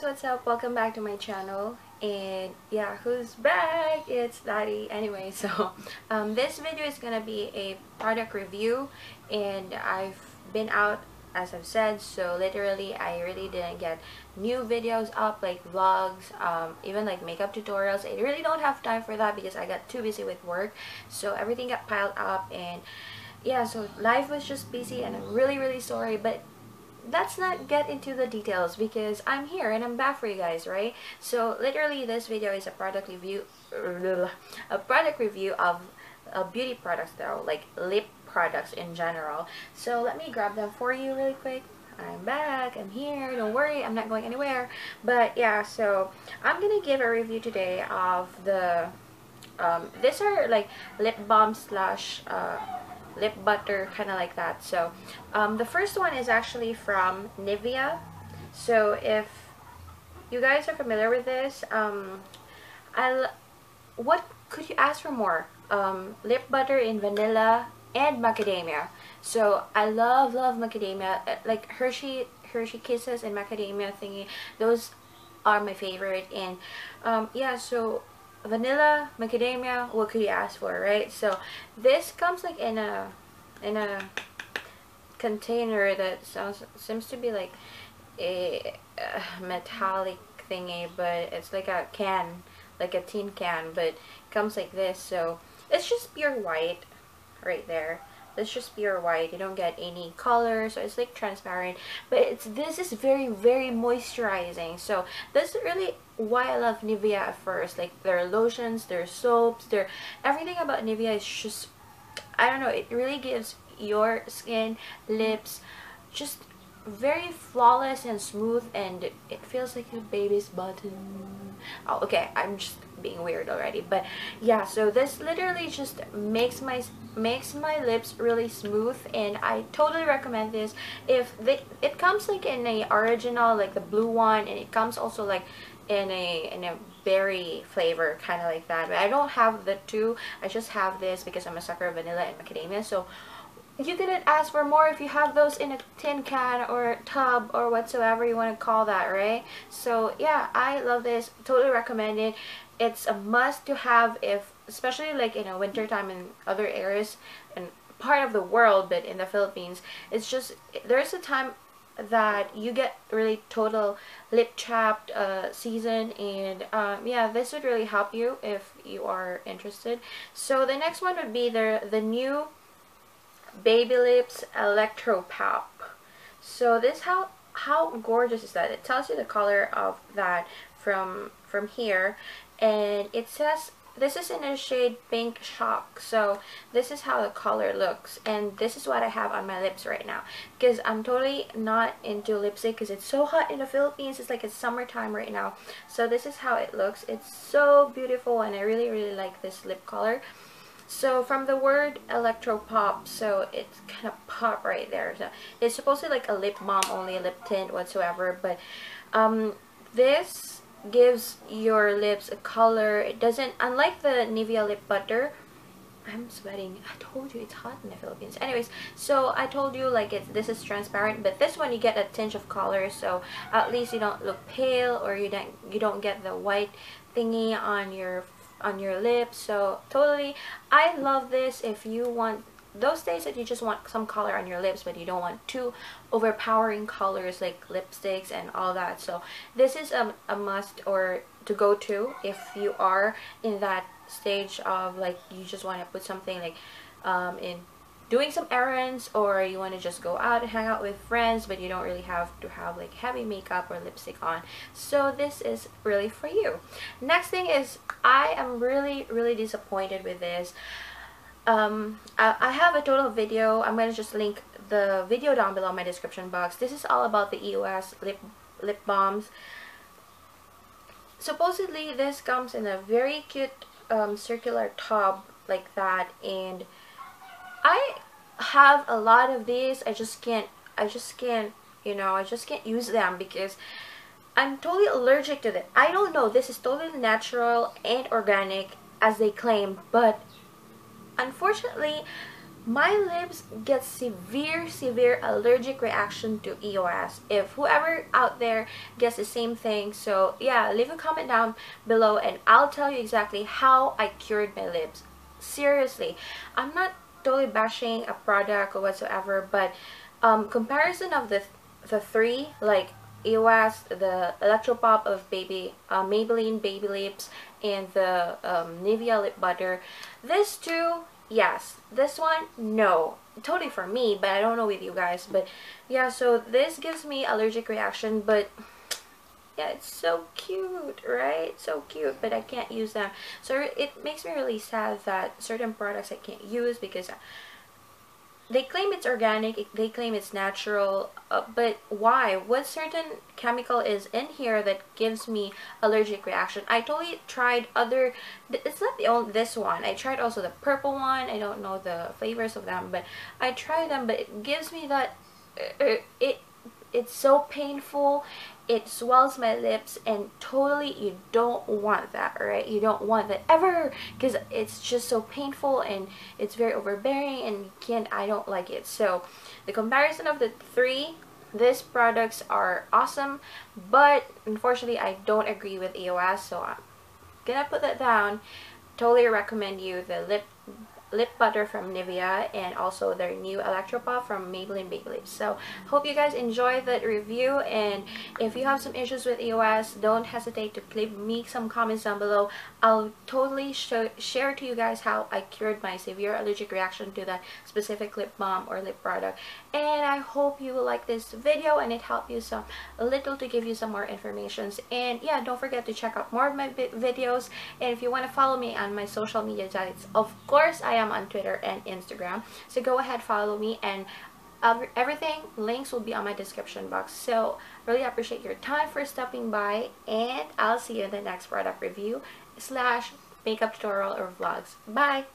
What's up, welcome back to my channel. And yeah, who's back? It's Daddy. Anyway, so this video is gonna be a product review, and I've been out, as I've said, so literally I really didn't get new videos up, like vlogs, even like makeup tutorials. I really don't have time for that because I got too busy with work, so everything got piled up. And yeah, so life was just busy, and I'm really sorry, but let's not get into the details because I'm here and I'm back for you guys, right? So literally this video is a product review of beauty products though, like lip products in general. So let me grab them for you really quick. I'm back, I'm here, don't worry, I'm not going anywhere. But yeah, so I'm gonna give a review today of the these are like lip balm slash lip butter, kind of like that. So the first one is actually from Nivea. So if you guys are familiar with this, what could you ask for more? Lip butter in vanilla and macadamia. So I love macadamia, like Hershey Kisses and macadamia thingy, those are my favorite. And yeah, so vanilla, macadamia, what could you ask for, right? So this comes like in a container that seems to be like a metallic thingy, but it's like a can, like a tin can, but it comes like this. So it's just pure white right there. It's just pure white. You don't get any color, so it's like transparent, but this is very moisturizing. So that's really why I love Nivea at first, like their lotions, their soaps, their everything about Nivea is just, I don't know, it really gives your skin, lips, just very flawless and smooth, and it feels like a baby's button. Oh, okay, I'm just being weird already. But yeah, so this literally just makes my lips really smooth, and I totally recommend this. It comes like in a original, like the blue one, and it comes also like in a berry flavor, kind of like that. But I don't have the two, I just have this because I'm a sucker of vanilla and macadamia. So you couldn't ask for more if you have those in a tin can or tub or whatsoever you want to call that, right? So yeah, I love this, totally recommend it. It's a must to have, if especially like in a winter time in other areas and part of the world, but in the Philippines, it's just, there's a time that you get really total lip chapped season, and yeah, this would really help you if you are interested. So the next one would be the new Baby Lips Electro Pop. So this, how gorgeous is that? It tells you the color of that from here, and it says this is in the shade Pink Shock. So this is how the color looks, and this is what I have on my lips right now, because I'm totally not into lipstick because it's so hot in the Philippines. It's like it's summertime right now. So this is how it looks. It's so beautiful, and I really like this lip color. So from the word electro pop, so it's kind of pop right there. So it's supposed to be like a lip balm only, a lip tint whatsoever, but this gives your lips a color. It doesn't, unlike the Nivea lip butter, I'm sweating, I told you it's hot in the Philippines. Anyways, so I told you like this is transparent, but this one you get a tinge of color, so at least you don't look pale, or you don't get the white thingy on your lips. So totally, I love this. If you want those days that you just want some color on your lips, but you don't want too overpowering colors like lipsticks and all that, so this is a must or to go to if you are in that stage of like you just want to put something like in doing some errands, or you want to just go out and hang out with friends, but you don't really have to have like heavy makeup or lipstick on. So this is really for you. Next thing is, I am really disappointed with this. I have a total video. I'm going to just link the video down below in my description box. This is all about the EOS lip balms. Supposedly this comes in a very cute circular tub like that, and I have a lot of these. I just can't, you know, I just can't use them because I'm totally allergic to them. I don't know, this is totally natural and organic as they claim, but unfortunately My lips get severe allergic reaction to EOS. If whoever out there gets the same thing, so yeah, leave a comment down below and I'll tell you exactly how I cured my lips. Seriously, I'm not totally bashing a product or whatsoever, but comparison of the three, like EOS, the Electro Pop of Maybelline Baby Lips, and the Nivea lip butter, these two, yes, this one, no, totally for me, but I don't know with you guys, but yeah, so this gives me allergic reaction, but yeah, it's so cute, right? So cute, but I can't use them, so it makes me really sad that certain products I can't use because they claim it's organic, they claim it's natural, but why? What certain chemical is in here that gives me allergic reaction? I totally tried other, it's not the only, this one, I tried also the purple one, I don't know the flavors of them, but I tried them, but it gives me that, it's so painful, it swells my lips, and totally you don't want that, right? You don't want that ever, because it's just so painful and it's very overbearing and you can't, I don't like it. So the comparison of the three, these products are awesome, but unfortunately I don't agree with EOS, so I'm gonna put that down. Totally recommend you the lip butter from Nivea and also their new Electro Pop from Maybelline Baby Lips. So hope you guys enjoyed that review, and if you have some issues with EOS, don't hesitate to leave me some comments down below. I'll totally share to you guys how I cured my severe allergic reaction to that specific lip balm or lip product. And I hope you like this video and it helped you some a little to give you some more information. And yeah, don't forget to check out more of my videos, and if you want to follow me on my social media sites, of course I am on Twitter and Instagram, so go ahead, follow me, and everything, links will be on my description box. So really appreciate your time for stopping by, and I'll see you in the next product review / makeup tutorial or vlogs. Bye.